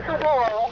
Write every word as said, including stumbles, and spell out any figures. Mister Burrow